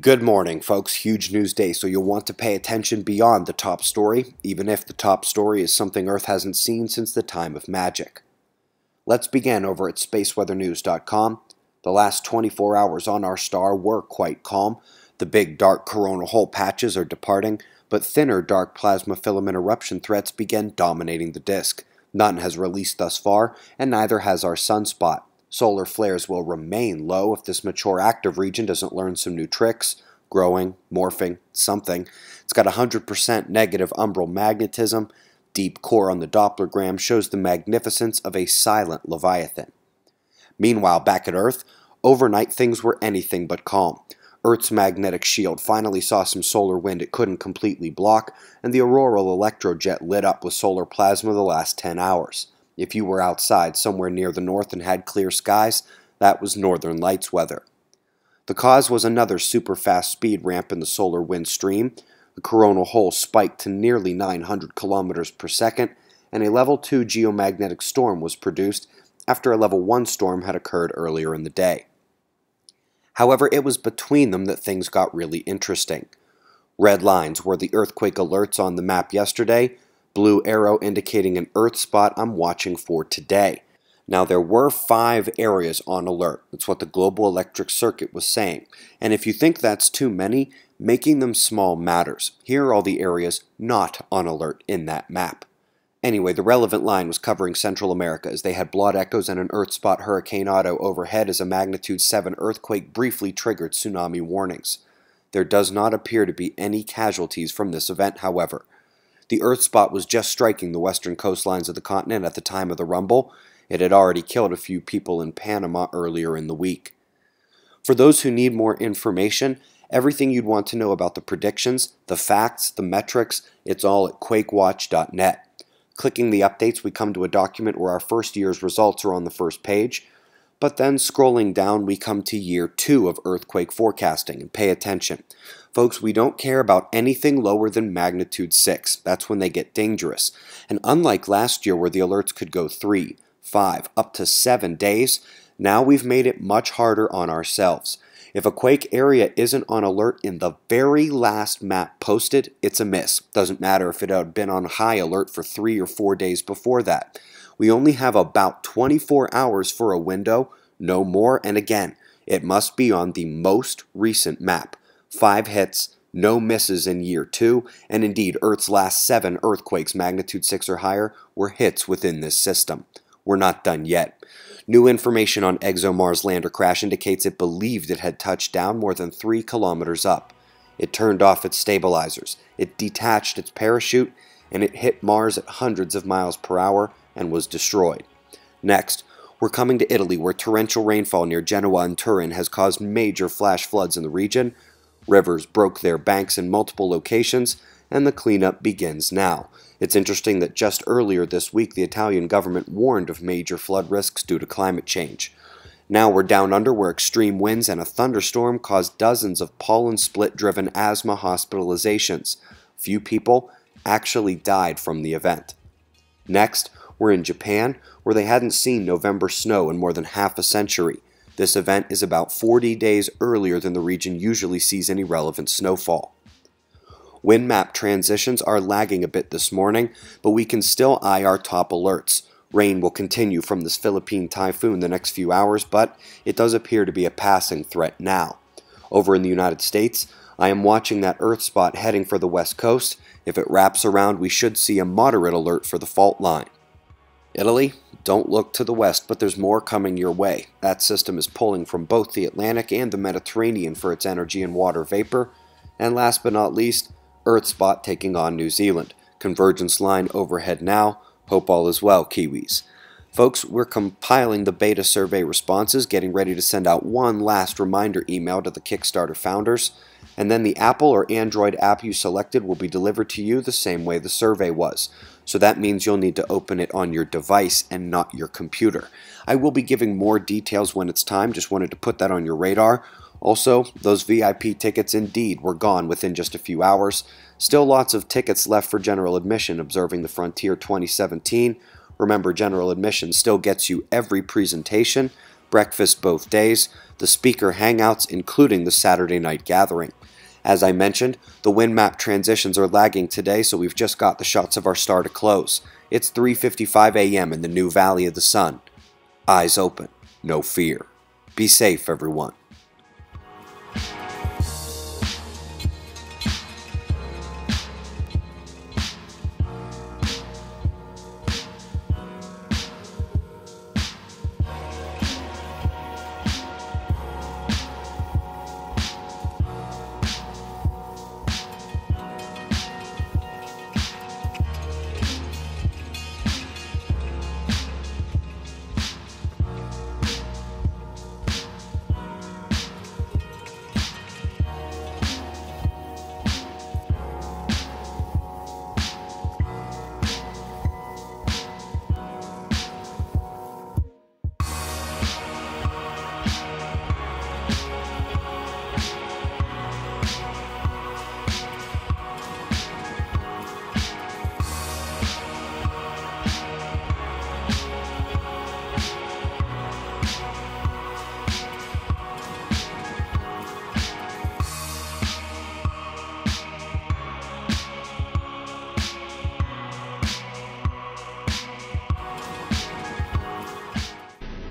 Good morning, folks. Huge news day, so you'll want to pay attention beyond the top story, even if the top story is something Earth hasn't seen since the time of magic. Let's begin over at spaceweathernews.com. The last 24 hours on our star were quite calm. The big dark coronal hole patches are departing, but thinner dark plasma filament eruption threats begin dominating the disk. None has released thus far, and neither has our sunspot. Solar flares will remain low if this mature active region doesn't learn some new tricks, growing, morphing, something. It's got 100% negative umbral magnetism. Deep core on the Dopplergram shows the magnificence of a silent Leviathan. Meanwhile, back at Earth, overnight things were anything but calm. Earth's magnetic shield finally saw some solar wind it couldn't completely block, and the auroral electrojet lit up with solar plasma the last 10 hours. If you were outside somewhere near the north and had clear skies, that was northern lights weather. The cause was another super-fast speed ramp in the solar wind stream. The coronal hole spiked to nearly 900 kilometers per second, and a level 2 geomagnetic storm was produced after a level 1 storm had occurred earlier in the day. However, it was between them that things got really interesting. Red lines were the earthquake alerts on the map yesterday, blue arrow indicating an Earth spot I'm watching for today. Now, there were 5 areas on alert. That's what the Global Electric Circuit was saying. And if you think that's too many, making them small matters. Here are all the areas not on alert in that map. Anyway, the relevant line was covering Central America as they had blood echoes and an Earth spot Hurricane Otto overhead as a magnitude 7 earthquake briefly triggered tsunami warnings. There does not appear to be any casualties from this event, however. The Earth spot was just striking the western coastlines of the continent at the time of the rumble. It had already killed a few people in Panama earlier in the week. For those who need more information, everything you'd want to know about the predictions, the facts, the metrics, it's all at QuakeWatch.net. Clicking the updates, we come to a document where our first year's results are on the first page, but then scrolling down, we come to year 2 of earthquake forecasting, and pay attention. Folks, we don't care about anything lower than magnitude 6. That's when they get dangerous. And unlike last year where the alerts could go 3, 5, up to 7 days, now we've made it much harder on ourselves. If a quake area isn't on alert in the very last map posted, it's a miss. Doesn't matter if it had been on high alert for 3 or 4 days before that. We only have about 24 hours for a window, no more, and again, it must be on the most recent map. 5 hits, no misses in year 2, and indeed Earth's last 7 earthquakes magnitude 6 or higher were hits within this system. We're not done yet. New information on ExoMars lander crash indicates it believed it had touched down more than 3 kilometers up. It turned off its stabilizers, it detached its parachute, and it hit Mars at hundreds of miles per hour and was destroyed. Next, we're coming to Italy, where torrential rainfall near Genoa and Turin has caused major flash floods in the region. Rivers broke their banks in multiple locations, and the cleanup begins now. It's interesting that just earlier this week, the Italian government warned of major flood risks due to climate change. Now we're down under, where extreme winds and a thunderstorm caused dozens of pollen-split-driven asthma hospitalizations. Few people actually died from the event. Next, we're in Japan, where they hadn't seen November snow in more than half a century. This event is about 40 days earlier than the region usually sees any relevant snowfall. Wind map transitions are lagging a bit this morning, but we can still eye our top alerts. Rain will continue from this Philippine typhoon the next few hours, but it does appear to be a passing threat now. Over in the United States, I am watching that Earth spot heading for the west coast. If it wraps around, we should see a moderate alert for the fault line. Italy, don't look to the west, but there's more coming your way. That system is pulling from both the Atlantic and the Mediterranean for its energy and water vapor. And last but not least, Earth spot taking on New Zealand. Convergence line overhead now. Hope all is well, Kiwis. Folks, we're compiling the beta survey responses, getting ready to send out one last reminder email to the Kickstarter founders. And then the Apple or Android app you selected will be delivered to you the same way the survey was. So that means you'll need to open it on your device and not your computer. I will be giving more details when it's time, just wanted to put that on your radar. Also, those VIP tickets indeed were gone within just a few hours. Still lots of tickets left for general admission observing the Frontier 2017. Remember, general admission still gets you every presentation, breakfast both days, the speaker hangouts, including the Saturday night gathering. As I mentioned, the wind map transitions are lagging today, so we've just got the shots of our star to close. It's 3:55 a.m. in the new Valley of the Sun. Eyes open, no fear. Be safe, everyone.